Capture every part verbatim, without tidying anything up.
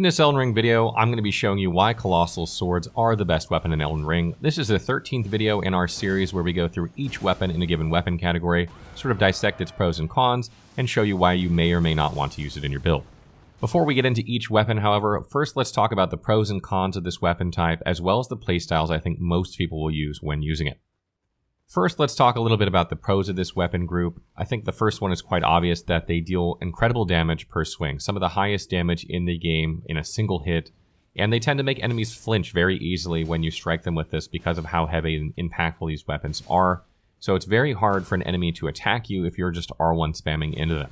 In this Elden Ring video, I'm going to be showing you why Colossal Swords are the best weapon in Elden Ring. This is the thirteenth video in our series where we go through each weapon in a given weapon category, sort of dissect its pros and cons, and show you why you may or may not want to use it in your build. Before we get into each weapon, however, first let's talk about the pros and cons of this weapon type, as well as the playstyles I think most people will use when using it. First, let's talk a little bit about the pros of this weapon group. I think the first one is quite obvious, that they deal incredible damage per swing, some of the highest damage in the game in a single hit, and they tend to make enemies flinch very easily when you strike them with this because of how heavy and impactful these weapons are, so it's very hard for an enemy to attack you if you're just R one spamming into them.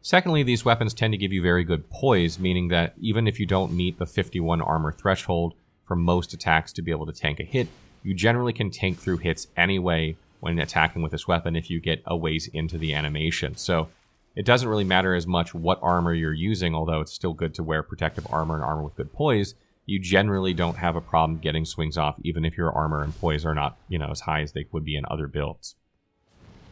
Secondly, these weapons tend to give you very good poise, meaning that even if you don't meet the fifty-one armor threshold for most attacks to be able to tank a hit, you generally can tank through hits anyway when attacking with this weapon if you get a ways into the animation. So it doesn't really matter as much what armor you're using, although it's still good to wear protective armor and armor with good poise. You generally don't have a problem getting swings off, even if your armor and poise are not, you know, as high as they would be in other builds.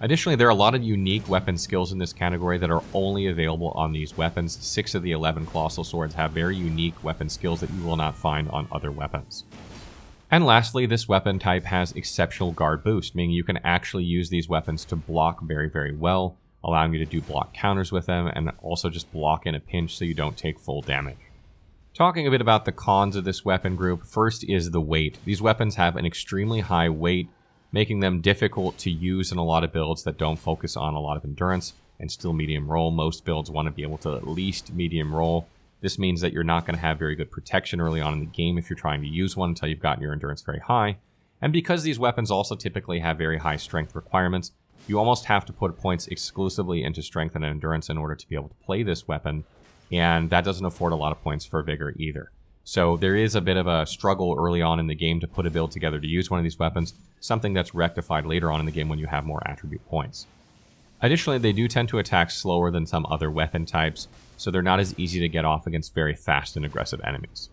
Additionally, there are a lot of unique weapon skills in this category that are only available on these weapons. Six of the eleven Colossal Swords have very unique weapon skills that you will not find on other weapons. And lastly, this weapon type has exceptional guard boost, meaning you can actually use these weapons to block very, very well, allowing you to do block counters with them and also just block in a pinch so you don't take full damage. Talking a bit about the cons of this weapon group, first is the weight. These weapons have an extremely high weight, making them difficult to use in a lot of builds that don't focus on a lot of endurance and still medium roll. Most builds want to be able to at least medium roll. This means that you're not going to have very good protection early on in the game if you're trying to use one until you've gotten your endurance very high. And because these weapons also typically have very high strength requirements, you almost have to put points exclusively into strength and endurance in order to be able to play this weapon, and that doesn't afford a lot of points for vigor either. So there is a bit of a struggle early on in the game to put a build together to use one of these weapons, something that's rectified later on in the game when you have more attribute points. Additionally, they do tend to attack slower than some other weapon types, so they're not as easy to get off against very fast and aggressive enemies.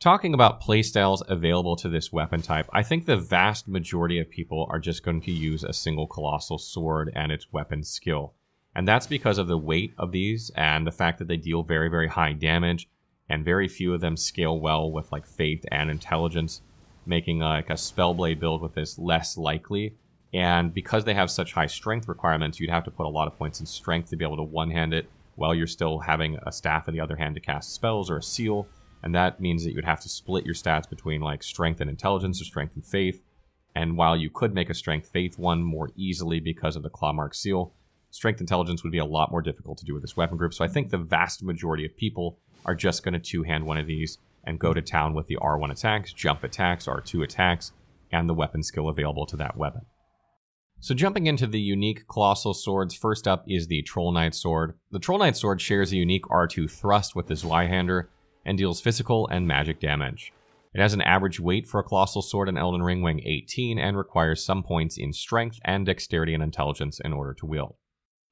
Talking about playstyles available to this weapon type, I think the vast majority of people are just going to use a single Colossal Sword and its weapon skill. And that's because of the weight of these and the fact that they deal very, very high damage, and very few of them scale well with like faith and intelligence, making like a spellblade build with this less likely. And because they have such high strength requirements, you'd have to put a lot of points in strength to be able to one-hand it while you're still having a staff in the other hand to cast spells or a seal. And that means that you'd have to split your stats between like strength and intelligence or strength and faith. And while you could make a strength faith one more easily because of the Clawmark Seal, strength intelligence would be a lot more difficult to do with this weapon group. So I think the vast majority of people are just going to two-hand one of these and go to town with the R one attacks, jump attacks, R two attacks, and the weapon skill available to that weapon. So jumping into the unique Colossal Swords, first up is the Troll Knight Sword. The Troll Knight Sword shares a unique R two thrust with the Zweihander and deals physical and magic damage. It has an average weight for a Colossal Sword in Elden Ring weighing eighteen and requires some points in strength and dexterity and intelligence in order to wield.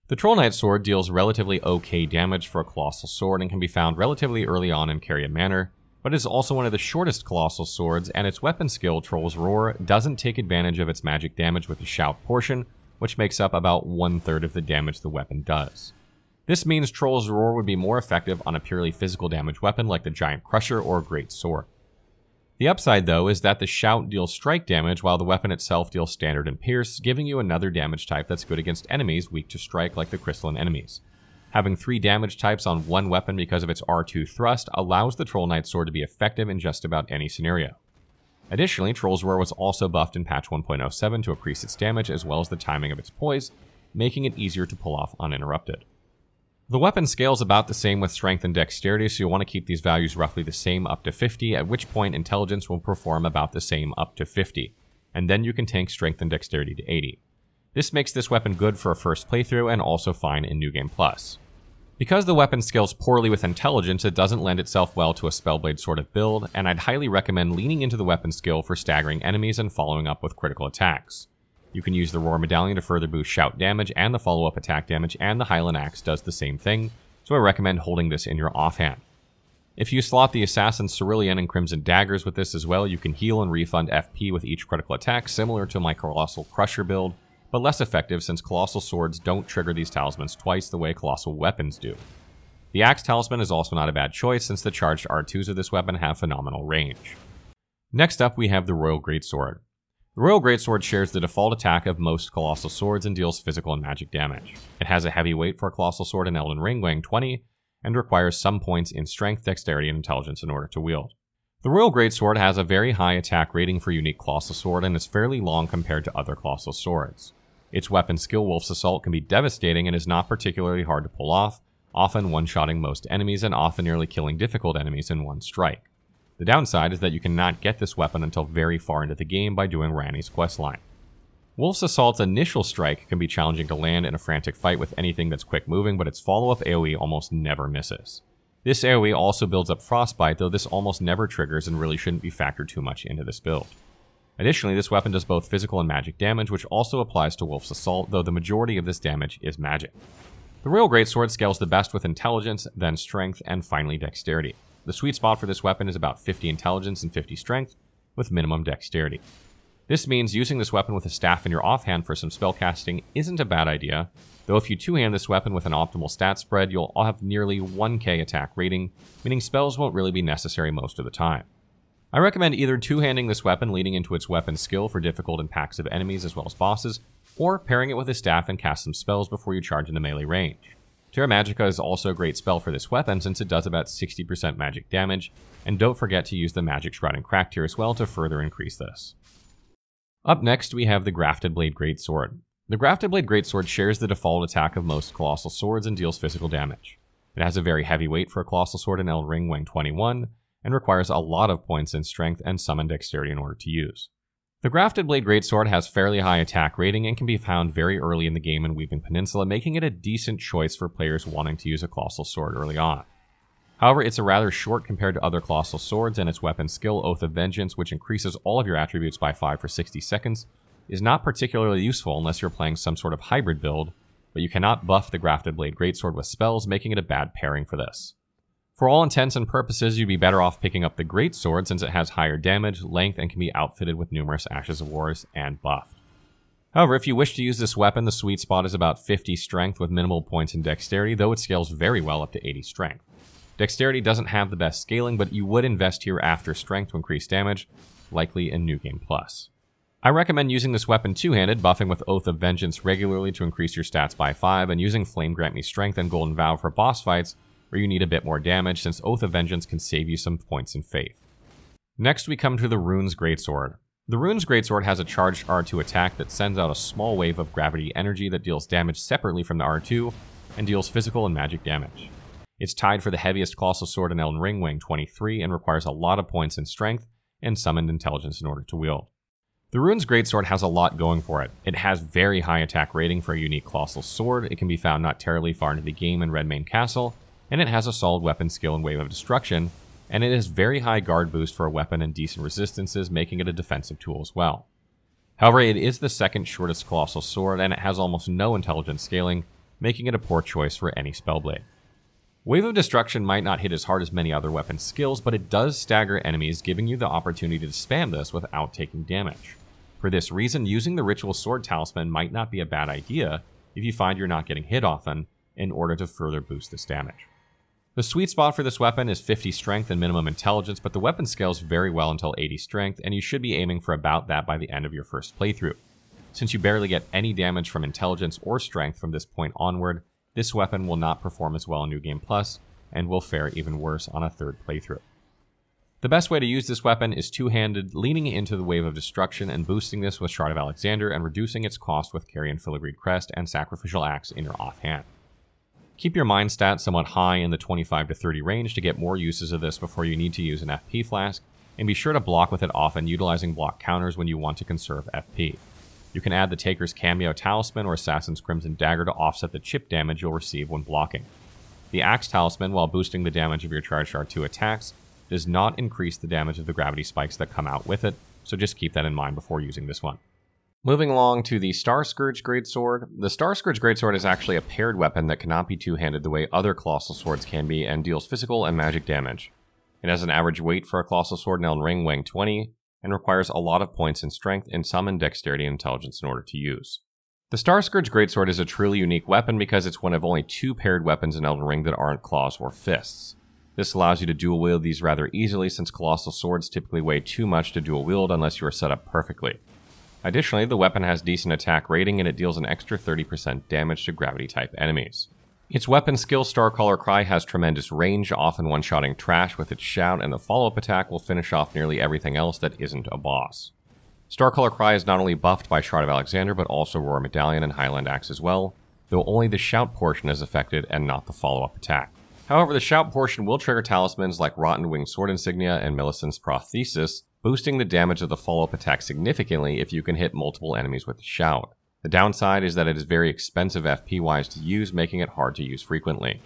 The Troll Knight Sword deals relatively okay damage for a Colossal Sword and can be found relatively early on in Carrion Manor, but is also one of the shortest Colossal Swords, and its weapon skill, Troll's Roar, doesn't take advantage of its magic damage with the shout portion, which makes up about one-third of the damage the weapon does. This means Troll's Roar would be more effective on a purely physical damage weapon like the Giant Crusher or Great Sword. The upside, though, is that the shout deals strike damage while the weapon itself deals standard and pierce, giving you another damage type that's good against enemies weak to strike like the crystalline enemies. Having three damage types on one weapon because of its R two thrust allows the Troll Knight Sword to be effective in just about any scenario. Additionally, Troll's Roar was also buffed in patch one point oh seven to increase its damage as well as the timing of its poise, making it easier to pull off uninterrupted. The weapon scales about the same with strength and dexterity, so you'll want to keep these values roughly the same up to fifty, at which point intelligence will perform about the same up to fifty, and then you can tank strength and dexterity to eighty. This makes this weapon good for a first playthrough and also fine in New Game Plus. Because the weapon scales poorly with intelligence, it doesn't lend itself well to a spellblade sort of build, and I'd highly recommend leaning into the weapon skill for staggering enemies and following up with critical attacks. You can use the Roar Medallion to further boost shout damage and the follow-up attack damage, and the Highland Axe does the same thing, so I recommend holding this in your offhand. If you slot the Assassin's Cerulean and Crimson Daggers with this as well, you can heal and refund F P with each critical attack, similar to my Colossal Crusher build, but less effective since Colossal Swords don't trigger these talismans twice the way Colossal Weapons do. The Axe Talisman is also not a bad choice since the charged R twos of this weapon have phenomenal range. Next up we have the Royal Greatsword. The Royal Greatsword shares the default attack of most Colossal Swords and deals physical and magic damage. It has a heavy weight for a Colossal Sword in Elden Ring weighing twenty, and requires some points in Strength, Dexterity, and Intelligence in order to wield. The Royal Greatsword has a very high attack rating for unique Colossal Sword and is fairly long compared to other Colossal Swords. Its weapon skill Wolf's Assault can be devastating and is not particularly hard to pull off, often one-shotting most enemies and often nearly killing difficult enemies in one strike. The downside is that you cannot get this weapon until very far into the game by doing Rani's questline. Wolf's Assault's initial strike can be challenging to land in a frantic fight with anything that's quick moving, but its follow-up AoE almost never misses. This AoE also builds up Frostbite, though this almost never triggers and really shouldn't be factored too much into this build. Additionally, this weapon does both physical and magic damage, which also applies to Wolf's Assault, though the majority of this damage is magic. The Royal Greatsword scales the best with Intelligence, then Strength, and finally Dexterity. The sweet spot for this weapon is about fifty Intelligence and fifty Strength, with minimum Dexterity. This means using this weapon with a staff in your offhand for some spellcasting isn't a bad idea, though if you two-hand this weapon with an optimal stat spread, you'll have nearly one K attack rating, meaning spells won't really be necessary most of the time. I recommend either two-handing this weapon leading into its weapon skill for difficult and packs of enemies as well as bosses, or pairing it with a staff and cast some spells before you charge into melee range. Terra Magica is also a great spell for this weapon since it does about sixty percent magic damage, and don't forget to use the Magic Shroud and Crack tier as well to further increase this. Up next, we have the Grafted Blade Greatsword. The Grafted Blade Greatsword shares the default attack of most Colossal Swords and deals physical damage. It has a very heavy weight for a Colossal Sword in Elden Ring weighing twenty-one, and requires a lot of points in Strength and some in Dexterity in order to use. The Grafted Blade Greatsword has fairly high attack rating and can be found very early in the game in Weeping Peninsula, making it a decent choice for players wanting to use a Colossal Sword early on. However, it's a rather short compared to other Colossal Swords, and its weapon skill, Oath of Vengeance, which increases all of your attributes by five for sixty seconds, is not particularly useful unless you're playing some sort of hybrid build, but you cannot buff the Grafted Blade Greatsword with spells, making it a bad pairing for this. For all intents and purposes, you'd be better off picking up the Greatsword since it has higher damage, length, and can be outfitted with numerous Ashes of Wars and buffed. However, if you wish to use this weapon, the sweet spot is about fifty Strength with minimal points in Dexterity, though it scales very well up to eighty Strength. Dexterity doesn't have the best scaling, but you would invest here after Strength to increase damage, likely in New Game Plus. I recommend using this weapon two-handed, buffing with Oath of Vengeance regularly to increase your stats by five, and using Flame Grant Me Strength and Golden Vow for boss fights where you need a bit more damage since Oath of Vengeance can save you some points in Faith. Next we come to the Rune's Greatsword. The Rune's Greatsword has a charged R two attack that sends out a small wave of gravity energy that deals damage separately from the R two and deals physical and magic damage. It's tied for the heaviest Colossal Sword in Elden Ring weighing twenty-three and requires a lot of points in Strength and summoned Intelligence in order to wield. The Rune's Greatsword has a lot going for it. It has very high attack rating for a unique Colossal Sword, it can be found not terribly far into the game in Redmain Castle, and it has a solid weapon skill in Wave of Destruction, and it has very high guard boost for a weapon and decent resistances, making it a defensive tool as well. However, it is the second shortest Colossal Sword and it has almost no intelligence scaling, making it a poor choice for any Spellblade. Wave of Destruction might not hit as hard as many other weapon skills, but it does stagger enemies, giving you the opportunity to spam this without taking damage. For this reason, using the Ritual Sword Talisman might not be a bad idea if you find you're not getting hit often in order to further boost this damage. The sweet spot for this weapon is fifty Strength and minimum Intelligence, but the weapon scales very well until eighty Strength, and you should be aiming for about that by the end of your first playthrough. Since you barely get any damage from Intelligence or Strength from this point onward, this weapon will not perform as well in New Game Plus, and will fare even worse on a third playthrough. The best way to use this weapon is two-handed, leaning into the Wave of Destruction and boosting this with Shard of Alexander and reducing its cost with Carrion Filigreed Crest and Sacrificial Axe in your offhand. Keep your mind stats somewhat high in the twenty-five to thirty range to get more uses of this before you need to use an F P flask, and be sure to block with it often, utilizing block counters when you want to conserve F P. You can add the Taker's Cameo Talisman or Assassin's Crimson Dagger to offset the chip damage you'll receive when blocking. The Axe Talisman, while boosting the damage of your charged R two attacks, does not increase the damage of the gravity spikes that come out with it, so just keep that in mind before using this one. Moving along to the Star Scourge Greatsword. The Star Scourge Greatsword is actually a paired weapon that cannot be two-handed the way other Colossal Swords can be and deals physical and magic damage. It has an average weight for a Colossal Sword in Elden Ring weighing twenty, and requires a lot of points in Strength and some in Dexterity and Intelligence in order to use. The Star Scourge Greatsword is a truly unique weapon because it's one of only two paired weapons in Elden Ring that aren't claws or fists. This allows you to dual wield these rather easily since Colossal Swords typically weigh too much to dual wield unless you are set up perfectly. Additionally, the weapon has decent attack rating and it deals an extra thirty percent damage to gravity-type enemies. Its weapon skill, Starcaller Cry, has tremendous range, often one-shotting trash with its shout, and the follow-up attack will finish off nearly everything else that isn't a boss. Starcaller Cry is not only buffed by Shard of Alexander, but also Roar Medallion and Highland Axe as well, though only the shout portion is affected and not the follow-up attack. However, the shout portion will trigger talismans like Rotten Winged Sword Insignia and Millicent's Prothesis, boosting the damage of the follow-up attack significantly if you can hit multiple enemies with the shout. The downside is that it is very expensive F P-wise to use, making it hard to use frequently.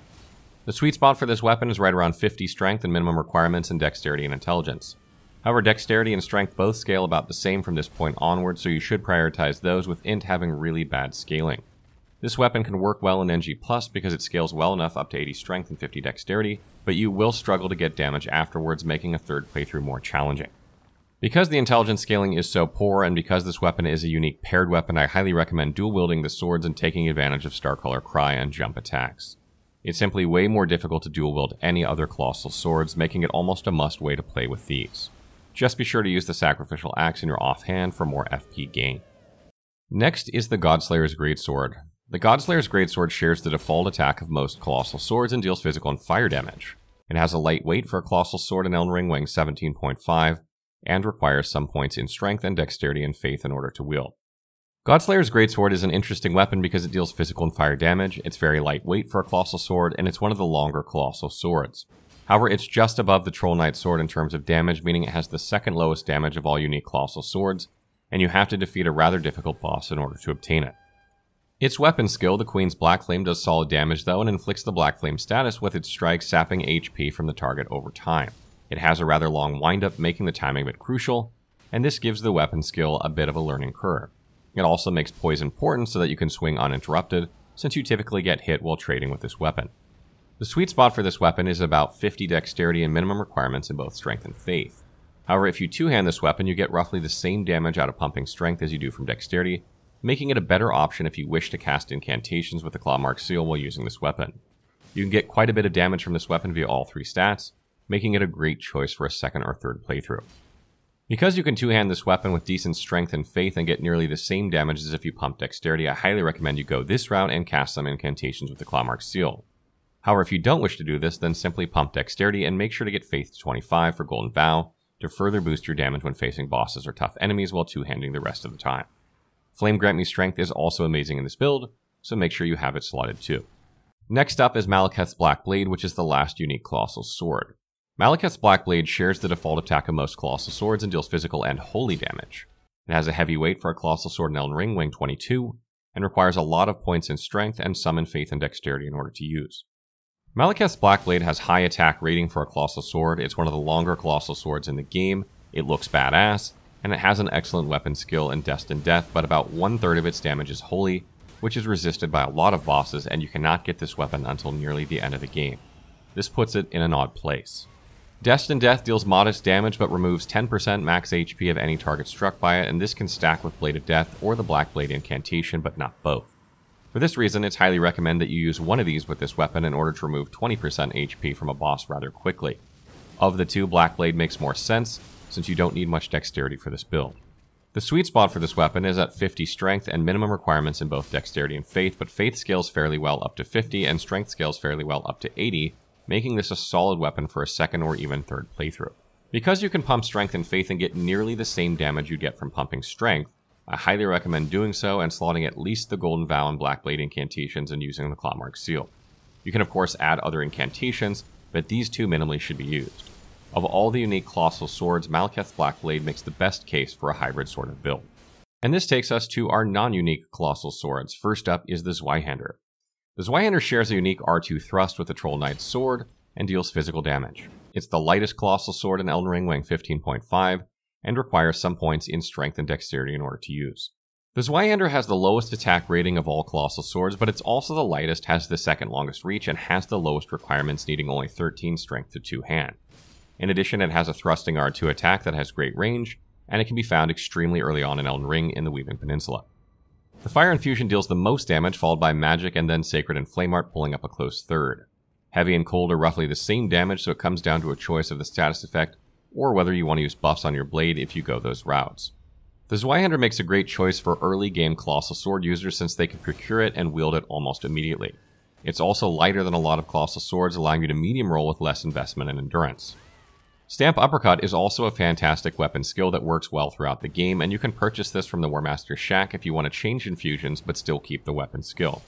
The sweet spot for this weapon is right around fifty strength and minimum requirements in dexterity and intelligence. However, dexterity and strength both scale about the same from this point onward, so you should prioritize those with int having really bad scaling. This weapon can work well in N G plus because it scales well enough up to eighty strength and fifty dexterity, but you will struggle to get damage afterwards, making a third playthrough more challenging. Because the intelligence scaling is so poor, and because this weapon is a unique paired weapon, I highly recommend dual-wielding the swords and taking advantage of Starcaller Cry and jump attacks. It's simply way more difficult to dual-wield any other Colossal Swords, making it almost a must-way to play with these. Just be sure to use the Sacrificial Axe in your offhand for more F P gain. Next is the Godslayer's Greatsword. The Godslayer's Greatsword shares the default attack of most Colossal Swords and deals physical and fire damage. It has a light weight for a Colossal Sword in Elden Ring, weighing seventeen point five. and requires some points in strength and dexterity and faith in order to wield. Godslayer's Greatsword is an interesting weapon because it deals physical and fire damage, it's very lightweight for a Colossal Sword, and it's one of the longer Colossal Swords. However, it's just above the Troll Knight Sword in terms of damage, meaning it has the second lowest damage of all unique Colossal Swords, and you have to defeat a rather difficult boss in order to obtain it. Its weapon skill, the Queen's Black Flame, does solid damage though, and inflicts the Black Flame status with its strike sapping H P from the target over time. It has a rather long windup, making the timing a bit crucial, and this gives the weapon skill a bit of a learning curve. It also makes poise important so that you can swing uninterrupted, since you typically get hit while trading with this weapon. The sweet spot for this weapon is about fifty dexterity and minimum requirements in both strength and faith. However, if you two-hand this weapon, you get roughly the same damage out of pumping strength as you do from dexterity, making it a better option if you wish to cast incantations with the Clawmark Seal while using this weapon. You can get quite a bit of damage from this weapon via all three stats, making it a great choice for a second or third playthrough. Because you can two-hand this weapon with decent strength and faith and get nearly the same damage as if you pump dexterity, I highly recommend you go this route and cast some incantations with the Clawmark Seal. However, if you don't wish to do this, then simply pump dexterity and make sure to get faith to twenty-five for Golden Vow to further boost your damage when facing bosses or tough enemies while two-handing the rest of the time. Flame Grant Me Strength is also amazing in this build, so make sure you have it slotted too. Next up is Maliketh's Black Blade, which is the last unique Colossal Sword. Maliketh's Black Blade shares the default attack of most Colossal Swords and deals physical and holy damage. It has a heavy weight for a Colossal Sword in Elden Ring, weighing twenty-two, and requires a lot of points in strength and some in faith and dexterity in order to use. Maliketh's Black Blade has high attack rating for a Colossal Sword, it's one of the longer Colossal Swords in the game, it looks badass, and it has an excellent weapon skill in Destined Death, but about one-third of its damage is holy, which is resisted by a lot of bosses, and you cannot get this weapon until nearly the end of the game. This puts it in an odd place. Destined Death deals modest damage but removes ten percent max H P of any target struck by it, and this can stack with Blade of Death or the Black Blade Incantation, but not both. For this reason, it's highly recommended that you use one of these with this weapon in order to remove twenty percent H P from a boss rather quickly. Of the two, Black Blade makes more sense, since you don't need much dexterity for this build. The sweet spot for this weapon is at fifty strength and minimum requirements in both dexterity and faith, but faith scales fairly well up to fifty and strength scales fairly well up to eighty, making this a solid weapon for a second or even third playthrough. Because you can pump strength and faith and get nearly the same damage you get from pumping strength, I highly recommend doing so and slotting at least the Golden Vow and Black Blade incantations and using the Clawmark Seal. You can of course add other incantations, but these two minimally should be used. Of all the unique Colossal Swords, Maliketh's Black Blade makes the best case for a hybrid sort of build. And this takes us to our non-unique Colossal Swords. First up is the Zweihander. The Zweihander shares a unique R two thrust with the Troll Knight Sword and deals physical damage. It's the lightest Colossal Sword in Elden Ring, weighing fifteen point five, and requires some points in strength and dexterity in order to use. The Zweihander has the lowest attack rating of all Colossal Swords, but it's also the lightest, has the second longest reach, and has the lowest requirements, needing only thirteen strength to two-hand. In addition, it has a thrusting R two attack that has great range, and it can be found extremely early on in Elden Ring in the Weaving Peninsula. The Fire Infusion deals the most damage, followed by Magic and then Sacred and Flame Art, pulling up a close third. Heavy and Cold are roughly the same damage, so it comes down to a choice of the status effect, or whether you want to use buffs on your blade if you go those routes. The Zweihander makes a great choice for early game Colossal Sword users since they can procure it and wield it almost immediately. It's also lighter than a lot of Colossal Swords, allowing you to medium roll with less investment and endurance. Stamp Uppercut is also a fantastic weapon skill that works well throughout the game, and you can purchase this from the Warmaster Shack if you want to change infusions but still keep the weapon skill.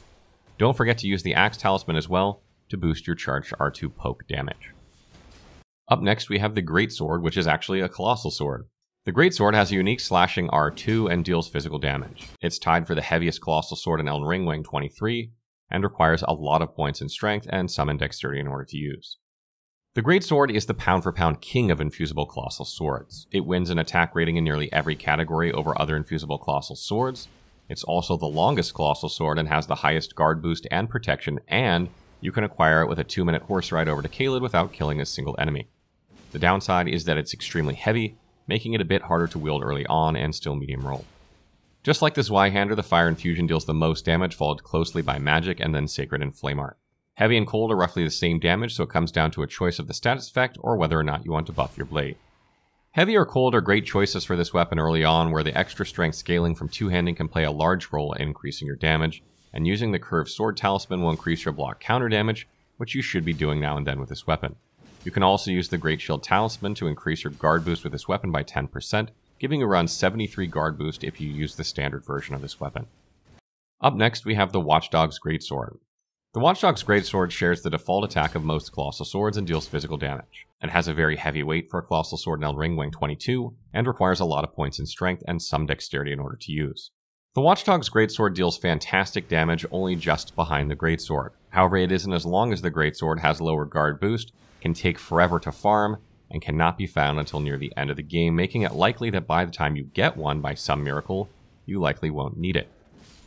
Don't forget to use the Axe Talisman as well to boost your charged R two poke damage. Up next we have the Great Sword, which is actually a Colossal Sword. The Great Sword has a unique slashing R two and deals physical damage. It's tied for the heaviest Colossal Sword in Elden Ring, weighing twenty-three, and requires a lot of points in strength and some in dexterity in order to use. The Great Sword is the pound-for-pound king of infusible Colossal Swords. It wins an attack rating in nearly every category over other infusible Colossal Swords. It's also the longest Colossal Sword and has the highest guard boost and protection, and you can acquire it with a two minute horse ride over to Caelid without killing a single enemy. The downside is that it's extremely heavy, making it a bit harder to wield early on and still medium roll. Just like the Zweihander, the Fire Infusion deals the most damage, followed closely by Magic and then Sacred and Flame Art. Heavy and Cold are roughly the same damage, so it comes down to a choice of the status effect or whether or not you want to buff your blade. Heavy or Cold are great choices for this weapon early on, where the extra strength scaling from two-handing can play a large role in increasing your damage, and using the curved sword talisman will increase your block counter damage, which you should be doing now and then with this weapon. You can also use the Great Shield Talisman to increase your guard boost with this weapon by ten percent, giving you around seventy-three guard boost if you use the standard version of this weapon. Up next we have the Watchdog's Greatsword. The Watchdog's Greatsword shares the default attack of most Colossal Swords and deals physical damage. It has a very heavy weight for a Colossal Sword in Elden Ring, weighing twenty-two, and requires a lot of points in strength and some dexterity in order to use. The Watchdog's Greatsword deals fantastic damage only just behind the Greatsword. However, it isn't as long as the Greatsword, has lower guard boost, can take forever to farm, and cannot be found until near the end of the game, making it likely that by the time you get one by some miracle, you likely won't need it.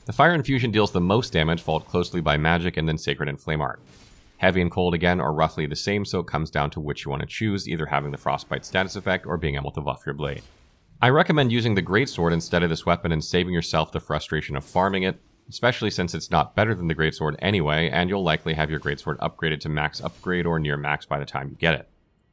The Fire Infusion deals the most damage, followed closely by Magic and then Sacred and Flame Art. Heavy and Cold again are roughly the same, so it comes down to which you want to choose, either having the Frostbite status effect or being able to buff your blade. I recommend using the Greatsword instead of this weapon and saving yourself the frustration of farming it, especially since it's not better than the Greatsword anyway, and you'll likely have your Greatsword upgraded to max upgrade or near max by the time you get it.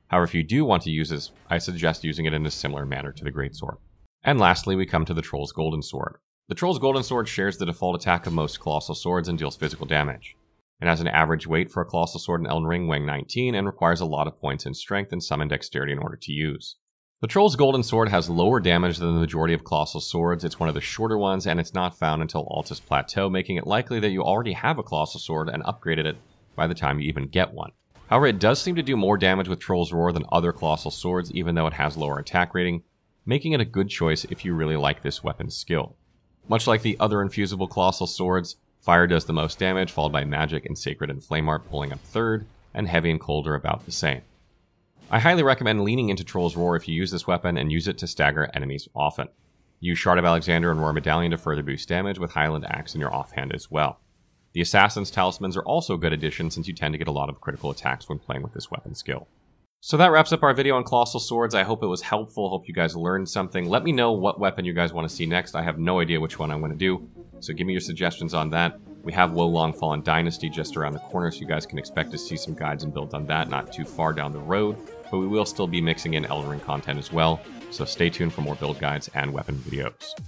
However, if you do want to use this, I suggest using it in a similar manner to the Greatsword. And lastly, we come to the Troll's Golden Sword. The Troll's Golden Sword shares the default attack of most Colossal Swords and deals physical damage. It has an average weight for a Colossal Sword in Elden Ring, weighing nineteen, and requires a lot of points in strength and some in dexterity in order to use. The Troll's Golden Sword has lower damage than the majority of Colossal Swords, it's one of the shorter ones, and it's not found until Altus Plateau, making it likely that you already have a Colossal Sword and upgraded it by the time you even get one. However, it does seem to do more damage with Troll's Roar than other Colossal Swords, even though it has lower attack rating, making it a good choice if you really like this weapon's skill. Much like the other infusible Colossal Swords, Fire does the most damage, followed by Magic and Sacred and Flame Art, pulling up third, and Heavy and Cold are about the same. I highly recommend leaning into Troll's Roar if you use this weapon and use it to stagger enemies often. Use Shard of Alexander and Roar Medallion to further boost damage with Highland Axe in your offhand as well. The Assassin's Talismans are also a good addition since you tend to get a lot of critical attacks when playing with this weapon skill. So that wraps up our video on Colossal Swords. I hope it was helpful, hope you guys learned something. Let me know what weapon you guys want to see next. I have no idea which one I want to do, so give me your suggestions on that. We have Wulong Fallen Dynasty just around the corner, so you guys can expect to see some guides and builds on that not too far down the road, but we will still be mixing in Elden Ring content as well, so stay tuned for more build guides and weapon videos.